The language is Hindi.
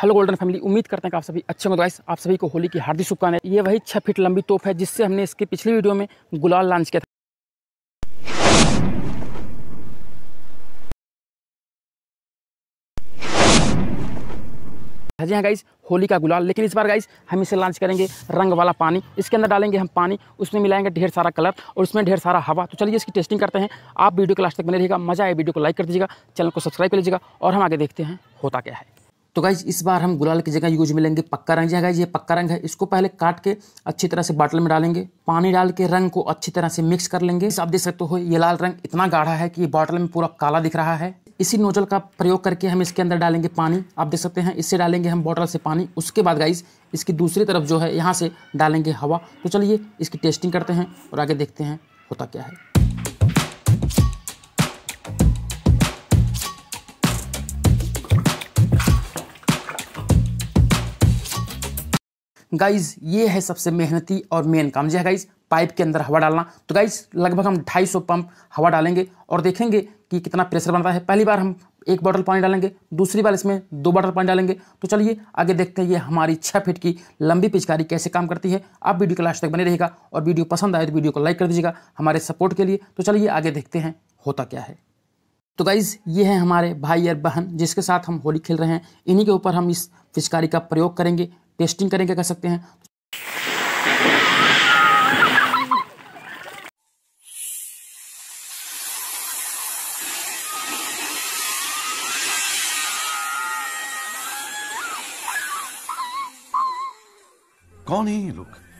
हेलो गोल्डन फैमिली, उम्मीद करते हैं कि आप सभी अच्छे होंगे। गाइस, आप सभी को होली की हार्दिक शुभकामनाएं। ये वही 6 फीट लंबी तोप है जिससे हमने इसके पिछली वीडियो में गुलाल लॉन्च किया था। जी हाँ गाइस, होली का गुलाल, लेकिन इस बार गाइस हम इसे लॉन्च करेंगे रंग वाला पानी। इसके अंदर डालेंगे हम पानी, उसमें मिलाएंगे ढेर सारा कलर और उसमें ढेर सारा हवा। तो चलिए इसकी टेस्टिंग करते हैं। आप वीडियो के लास्ट तक बने रहिएगा। मजा आए वीडियो को लाइक कर दीजिएगा, चैनल को सब्सक्राइब कर लीजिएगा और हम आगे देखते हैं होता क्या है। तो गाइज इस बार हम गुलाल की जगह यूज में लेंगे पक्का रंग। जी गाइज, ये पक्का रंग है। इसको पहले काट के अच्छी तरह से बाटल में डालेंगे, पानी डाल के रंग को अच्छी तरह से मिक्स कर लेंगे। आप देख सकते हो ये लाल रंग इतना गाढ़ा है कि ये बॉटल में पूरा काला दिख रहा है। इसी नोजल का प्रयोग करके हम इसके अंदर डालेंगे पानी। आप देख सकते हैं, इससे डालेंगे हम बॉटल से पानी। उसके बाद गाइज इसकी दूसरी तरफ जो है यहाँ से डालेंगे हवा। तो चलिए इसकी टेस्टिंग करते हैं और आगे देखते हैं होता क्या है। गाइज ये है सबसे मेहनती और मेन काम। जी है गाइज, पाइप के अंदर हवा डालना। तो गाइज लगभग हम 250 पंप हवा डालेंगे और देखेंगे कि कितना प्रेशर बनता है। पहली बार हम 1 बॉटल पानी डालेंगे, दूसरी बार इसमें 2 बॉटल पानी डालेंगे। तो चलिए आगे देखते हैं ये हमारी 6 फीट की लंबी पिचकारी कैसे काम करती है। आप वीडियो के लास्ट तक बने रहिएगा और वीडियो पसंद आए तो वीडियो को लाइक कर दीजिएगा हमारे सपोर्ट के लिए। तो चलिए आगे देखते हैं होता क्या है। तो गाइज़ ये है हमारे भाई और बहन जिसके साथ हम होली खेल रहे हैं। इन्हीं के ऊपर हम इस पिचकारी का प्रयोग करेंगे, टेस्टिंग करेंगे, कह सकते हैं। कौन है ये लोग?